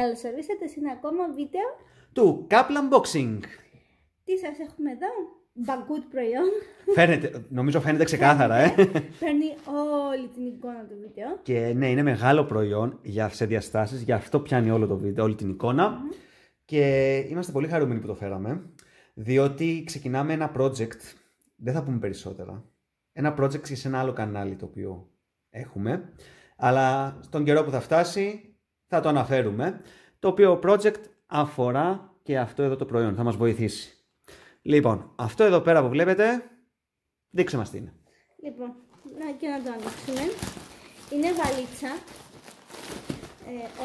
Καλώς ορίσατε σε ένα ακόμα βίντεο του Couple Unboxing. Τι σας έχουμε εδώ, Banggood προϊόν. Φαίνεται, νομίζω φαίνεται ξεκάθαρα. Παίρνει όλη την εικόνα του βίντεο. Και ναι, είναι μεγάλο προϊόν σε διαστάσεις, γι' αυτό πιάνει όλο το βίντεο, όλη την εικόνα. Και είμαστε πολύ χαρούμενοι που το φέραμε, διότι ξεκινάμε ένα project, δεν θα πούμε περισσότερα. Ένα project σε ένα άλλο κανάλι το οποίο έχουμε, αλλά στον καιρό που θα φτάσει θα το αναφέρουμε, το οποίο project αφορά και αυτό εδώ το προϊόν, θα μας βοηθήσει. Λοιπόν, αυτό εδώ πέρα που βλέπετε, δείξε μας τι είναι. Λοιπόν, και να το ανοίξουμε. Είναι βαλίτσα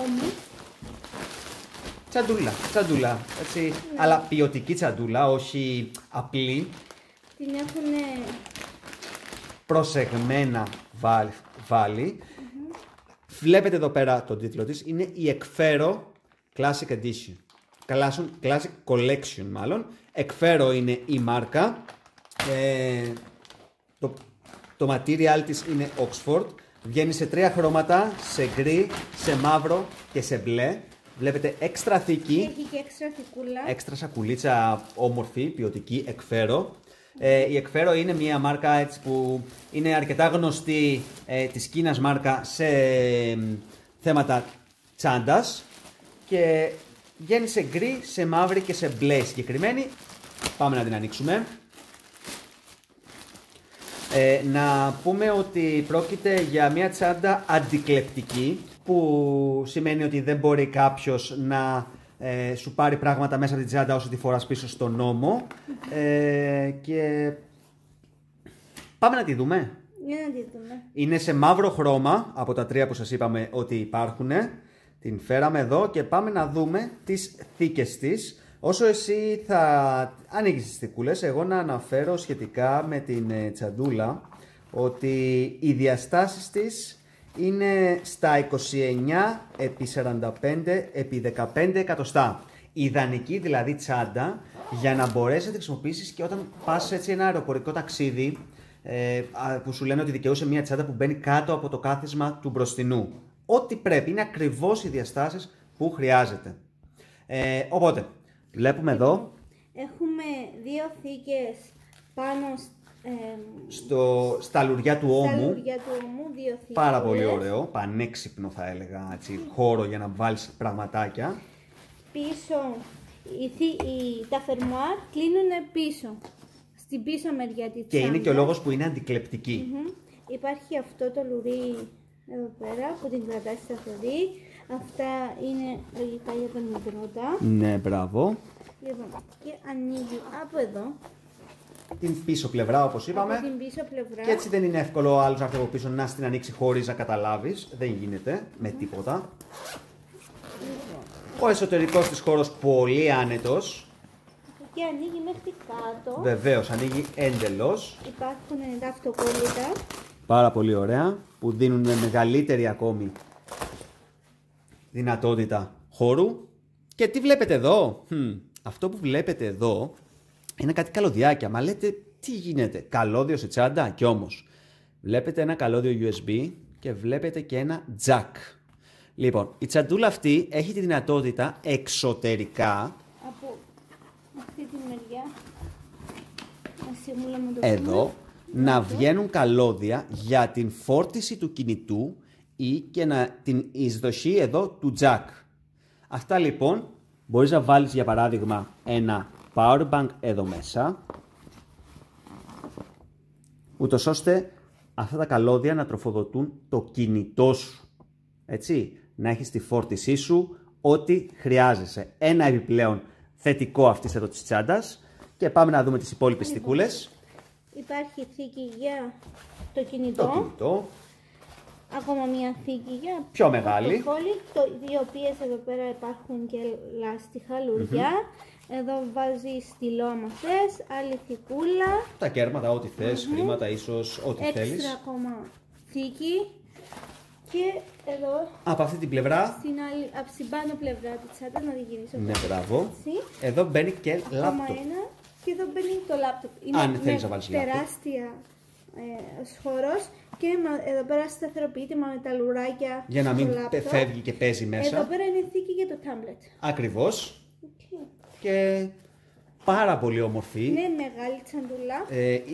όμου. Τσαντούλα, έτσι, ναι. Αλλά ποιοτική τσαντούλα, όχι απλή. Την έχουνε προσεγμένα βάλει. Βλέπετε εδώ πέρα τον τίτλο της, είναι η Ekphero Classic Edition. Classic Collection μάλλον. Ekphero είναι η μάρκα. Το material της είναι Oxford. Βγαίνει σε τρία χρώματα, σε γκρι, σε μαύρο και σε μπλε. Βλέπετε έξτρα θήκη. Έχει και έξτρα θικούλα. Έξτρα σακουλίτσα όμορφη, ποιοτική, Ekphero. Η Ekphero είναι μια μάρκα έτσι, που είναι αρκετά γνωστή της Κίνας μάρκα σε θέματα τσάντας. Και βγαίνει σε γκρι, σε μαύρη και σε μπλε συγκεκριμένη. Πάμε να την ανοίξουμε. Να πούμε ότι πρόκειται για μια τσάντα αντικλεπτική, που σημαίνει ότι δεν μπορεί κάποιος να σου πάρει πράγματα μέσα από την τσάντα όσο τη φοράς πίσω στον ώμο. Και πάμε να τη δούμε. Είναι σε μαύρο χρώμα από τα τρία που σας είπαμε ότι υπάρχουν. Την φέραμε εδώ και πάμε να δούμε τις θήκες της. Όσο εσύ θα ανοίγεις τις θικούλες, εγώ να αναφέρω σχετικά με την τσαντούλα ότι οι διαστάσεις της είναι στα 29x45x15 εκατοστά. Ιδανική δηλαδή τσάντα για να μπορέσεις να τη χρησιμοποιήσεις και όταν πας έτσι ένα αεροπορικό ταξίδι που σου λένε ότι δικαιούσε μια τσάντα που μπαίνει κάτω από το κάθισμα του μπροστινού. Ό,τι πρέπει, είναι ακριβώς οι διαστάσεις που χρειάζεται. Οπότε, βλέπουμε εδώ. Έχουμε δύο θήκες πάνω στα λουριά του ώμου. Δύο θήκες. Πάρα πολύ ωραίο, πανέξυπνο θα έλεγα, έτσι, χώρο για να βάλεις πραγματάκια. Πίσω, τα φερμουάρ κλείνουν πίσω, στην πίσω μεριά της. Και είναι και ο λόγος που είναι αντικλεπτική. Υπάρχει αυτό το λουρί εδώ πέρα που την κρατάει σταθερή. Αυτά είναι λογικά για τον μικρότα. Ναι, μπράβο. Λοιπόν, και ανοίγει από εδώ την πίσω πλευρά, όπως είπαμε. Από την πίσω πλευρά. Και έτσι δεν είναι εύκολο ο άλλος από πίσω να στην ανοίξει χωρίς να καταλάβεις. Δεν γίνεται με τίποτα. Λοιπόν. Ο εσωτερικός της χώρος πολύ άνετος. Και ανοίγει μέχρι κάτω. Βεβαίως, ανοίγει εντελώς. Υπάρχουν τα αυτοκόλλητα. Πάρα πολύ ωραία, που δίνουν μεγαλύτερη ακόμη δυνατότητα χώρου. Και τι βλέπετε εδώ, αυτό που βλέπετε εδώ είναι κάτι καλωδιάκια, μα λέτε τι γίνεται, καλώδιο σε τσάντα? Κι όμως βλέπετε ένα καλώδιο USB και βλέπετε και ένα jack. Λοιπόν, η τσαντούλα αυτή έχει τη δυνατότητα εξωτερικά από αυτή τη μεριά εδώ να βγαίνουν καλώδια για την φόρτιση του κινητού ή και την εισδοχή εδώ του jack. Αυτά λοιπόν μπορείς να βάλεις για παράδειγμα ένα power bank εδώ μέσα, ούτως ώστε αυτά τα καλώδια να τροφοδοτούν το κινητό σου. Έτσι, να έχεις τη φόρτισή σου ό,τι χρειάζεσαι. Ένα επιπλέον θετικό αυτής εδώ της τσάντας. Και πάμε να δούμε τις υπόλοιπες θικούλες. Υπάρχει θήκη για το κινητό. Ακόμα μια θήκη για πιο μεγάλη. Οι οποίες εδώ πέρα υπάρχουν και λάστιχα, λουριά. Εδώ βάζει στυλόμαθες, άλλη θικούλα. Τα κέρματα, ό,τι θες, χρήματα ίσως, ό,τι θέλεις. Έξτρα ακόμα θήκη. Και εδώ. Από αυτή την πλευρά. Από την πάνω πλευρά της τσάντας, να την γυρίσω. Ναι, μπράβο. Εδώ μπαίνει και λάπτοπ. Και εδώ μπαίνει το λάπτοπ. Είναι τεράστια χώρος. Και εδώ πέρα σταθεροποιείται με τα λουράκια. Για να μην φεύγει και παίζει μέσα. Εδώ πέρα είναι η θήκη για το τάμπλετ. Ακριβώς. Okay. Και πάρα πολύ όμορφη. Ναι, μεγάλη τσαντούλα.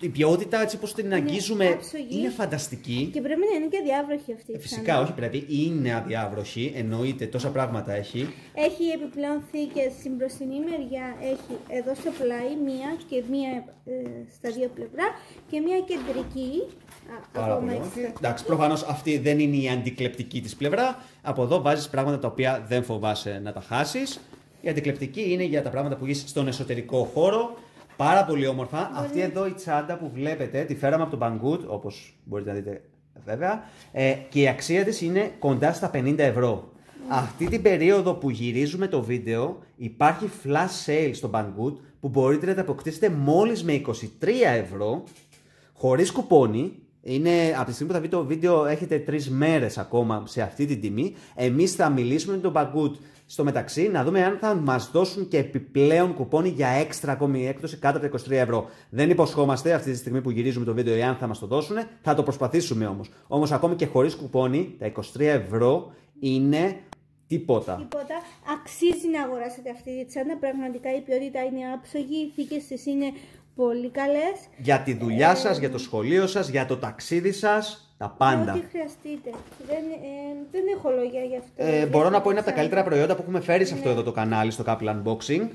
Η ποιότητα, έτσι όπως την αγγίζουμε, είναι φανταστική. Και πρέπει να είναι και αδιάβροχη αυτή η φυσικά, ξανά. Όχι πρέπει, είναι αδιάβροχη, εννοείται, τόσα πράγματα έχει. Έχει επιπλέον θήκες στην μπροστινή μεριά, έχει εδώ στο πλάι μία και μία στα δύο πλευρά και μία κεντρική. Πάρα πολύ. Εντάξει, προφανώς αυτή δεν είναι η αντικλεπτική της πλευρά. Από εδώ βάζεις πράγματα τα οποία δεν φοβάσαι να τα χάσεις. Η αντικλεπτική είναι για τα πράγματα που είσαι στον εσωτερικό χώρο. Πάρα πολύ όμορφα. Μπορεί. Αυτή εδώ η τσάντα που βλέπετε τη φέραμε από το Banggood, όπως μπορείτε να δείτε βέβαια, και η αξία της είναι κοντά στα 50 ευρώ. Αυτή την περίοδο που γυρίζουμε το βίντεο υπάρχει flash sale στο Banggood που μπορείτε να τα αποκτήσετε μόλις με 23 ευρώ χωρίς κουπόνι. Είναι, από τη στιγμή που θα δείτε το βίντεο έχετε 3 μέρες ακόμα σε αυτή την τιμή. Εμείς θα μιλήσουμε με τον Banggood στο μεταξύ, να δούμε αν θα μας δώσουν και επιπλέον κουπόνι για έξτρα ακόμη έκπτωση κάτω από τα 23 ευρώ. Δεν υποσχόμαστε αυτή τη στιγμή που γυρίζουμε το βίντεο εάν θα μας το δώσουν, θα το προσπαθήσουμε όμως. Όμως ακόμη και χωρίς κουπόνι, τα 23 ευρώ είναι τίποτα. Τίποτα. Αξίζει να αγοράσετε αυτή τη τσάντα, πραγματικά η ποιότητα είναι άψογη, οι θήκες της είναι πολύ καλές. Για τη δουλειά σας, για το σχολείο σας, για το ταξίδι σας. Τα πάντα. Ό,τι χρειαστείτε. Δεν έχω λόγια γι' αυτό. Μπορώ να πω είναι από τα καλύτερα προϊόντα που έχουμε φέρει σε αυτό εδώ το κανάλι, στο Couple Unboxing.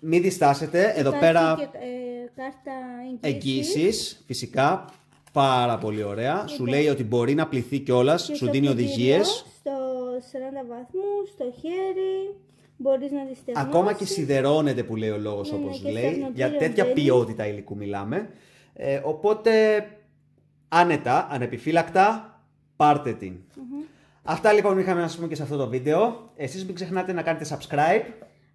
Μην διστάσετε. Εδώ πέρα. Και, κάρτα εγγύησης. Φυσικά. Πάρα πολύ ωραία. Σου λέει ότι μπορεί να πληθεί κιόλας. Σου δίνει οδηγίες. Στο 40 βαθμούς, στο χέρι. Μπορείς να τη στεγνώσεις. Ακόμα και σιδερώνεται που λέει ο λόγος, όπως λέει. Για τέτοια ποιότητα υλικού μιλάμε. Οπότε. Άνετα, ανεπιφύλακτα, πάρτε την. Αυτά λοιπόν είχαμε να σας πούμε και σε αυτό το βίντεο. Εσείς μην ξεχνάτε να κάνετε subscribe,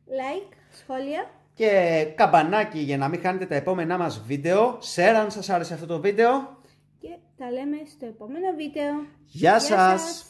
like, σχόλια και καμπανάκι για να μην χάνετε τα επόμενά μας βίντεο. Share αν σας άρεσε αυτό το βίντεο. Και τα λέμε στο επόμενο βίντεο. Γεια σας!